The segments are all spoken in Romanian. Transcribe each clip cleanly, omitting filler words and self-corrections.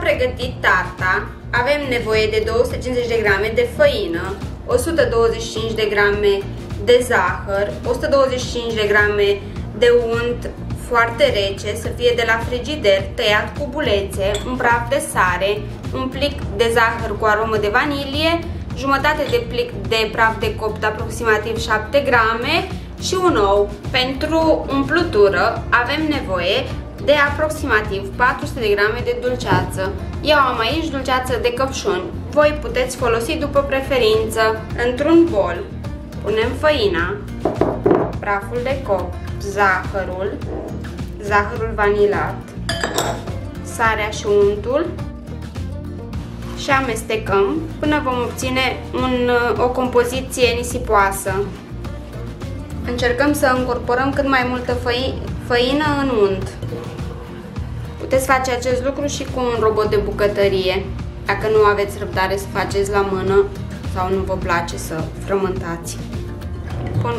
Pentru a pregăti tarta avem nevoie de 250 de grame de făină, 125 de grame de zahăr, 125 de grame de unt foarte rece, să fie de la frigider, tăiat cu bulețe, un praf de sare, un plic de zahăr cu aromă de vanilie, jumătate de plic de praf de copt, aproximativ 7 grame și un ou. Pentru umplutură avem nevoie de aproximativ 400 de grame de dulceață. Eu am aici dulceață de căpșuni. Voi puteți folosi după preferință. Într-un bol punem făina, praful de copt, zahărul vanilat, sarea și untul și amestecăm până vom obține o compoziție nisipoasă. Încercăm să încorporăm cât mai multă făină în unt. Puteți face acest lucru și cu un robot de bucătărie, dacă nu aveți răbdare să faceți la mână sau nu vă place să frământați. Pun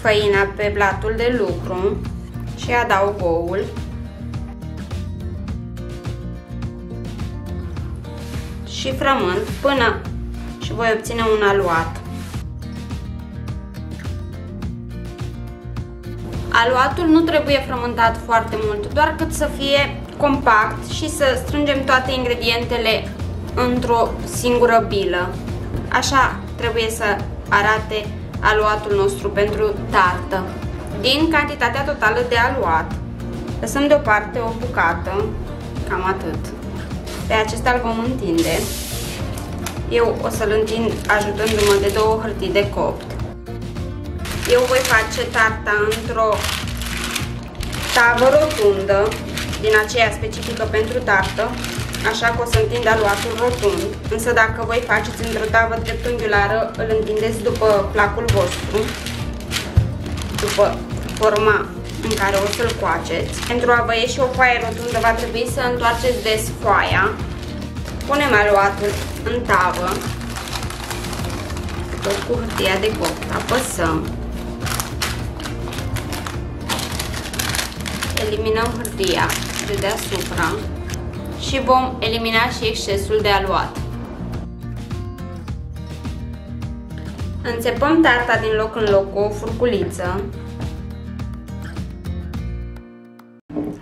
făina pe blatul de lucru și adaug oul. Și frământ până și voi obține un aluat. Aluatul nu trebuie frământat foarte mult, doar cât să fie compact și să strângem toate ingredientele într-o singură bilă. Așa trebuie să arate aluatul nostru pentru tartă. Din cantitatea totală de aluat, lăsăm deoparte o bucată, cam atât. Pe acesta îl vom întinde. Eu o să-l întind ajutându-mă de două hârtii de copt. Eu voi face tarta într-o tavă rotundă, din aceea specifică pentru tartă, așa că o să întind aluatul rotund. Însă dacă voi faceți într-o tavă dreptunghiulară, îl întindeți după placul vostru, după forma în care o să-l coaceți. Pentru a vă ieși o foaie rotundă va trebui să întoarceți des foaia. Punem aluatul în tavă, tot cu hârtia de copt, apăsăm. Eliminăm hârtia de deasupra și vom elimina și excesul de aluat. Înțepăm tarta din loc în loc cu o furculiță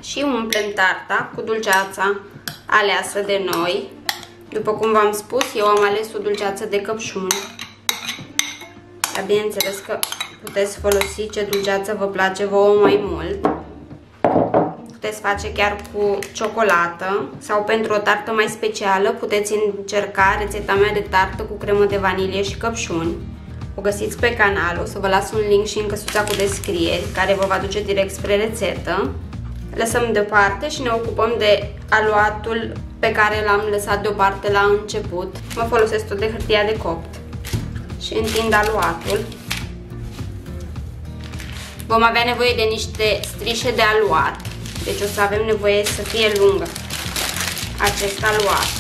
și umplem tarta cu dulceața aleasă de noi. După cum v-am spus, eu am ales o dulceață de căpșuni. Dar bineînțeles că puteți folosi ce dulceață vă place vouă mai mult. Puteți face chiar cu ciocolată sau pentru o tartă mai specială puteți încerca rețeta mea de tartă cu cremă de vanilie și căpșuni. O găsiți pe canal, o să vă las un link și în căsuța cu descrieri care vă va duce direct spre rețetă. Lăsăm deoparte și ne ocupăm de aluatul pe care l-am lăsat deoparte la început. Mă folosesc tot de hârtia de copt și întind aluatul. Vom avea nevoie de niște strișe de aluat, deci o să avem nevoie să fie lungă acest aluat.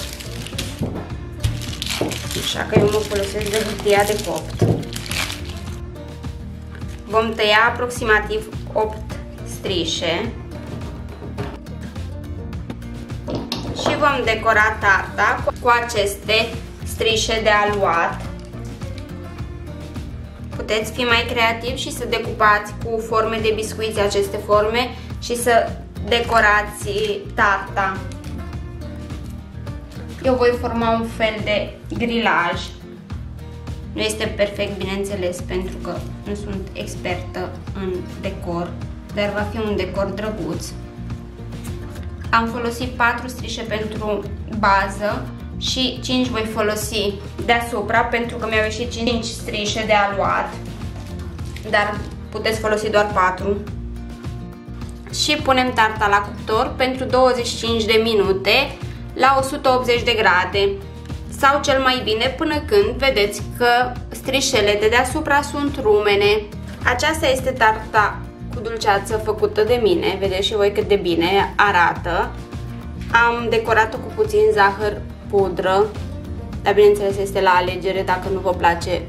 Așa că eu mă folosesc de hârtia de copt. Vom tăia aproximativ 8 strișe și vom decora tarta cu aceste strișe de aluat. Puteți fi mai creativi și să decupați cu forme de biscuiți aceste forme și să decorați tarta. Eu voi forma un fel de grilaj. Nu este perfect, bineînțeles, pentru că nu sunt expertă în decor, dar va fi un decor drăguț. Am folosit 4 strișe pentru bază și 5 voi folosi deasupra pentru că mi-au ieșit 5 strișe de aluat, dar puteți folosi doar 4. Și punem tarta la cuptor pentru 25 de minute la 180 de grade sau cel mai bine până când vedeți că strișele de deasupra sunt rumene. Aceasta este tarta cu dulceață făcută de mine, vedeți și voi cât de bine arată. Am decorat-o cu puțin zahăr pudră, dar bineînțeles este la alegere, dacă nu vă place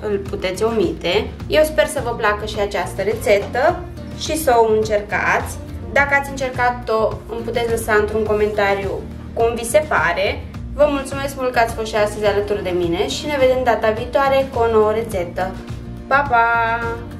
îl puteți omite. Eu sper să vă placă și această rețetă și să o încercați. Dacă ați încercat-o, îmi puteți lăsa într-un comentariu cum vi se pare. Vă mulțumesc mult că ați fost și astăzi alături de mine și ne vedem data viitoare cu o nouă rețetă. Pa, pa!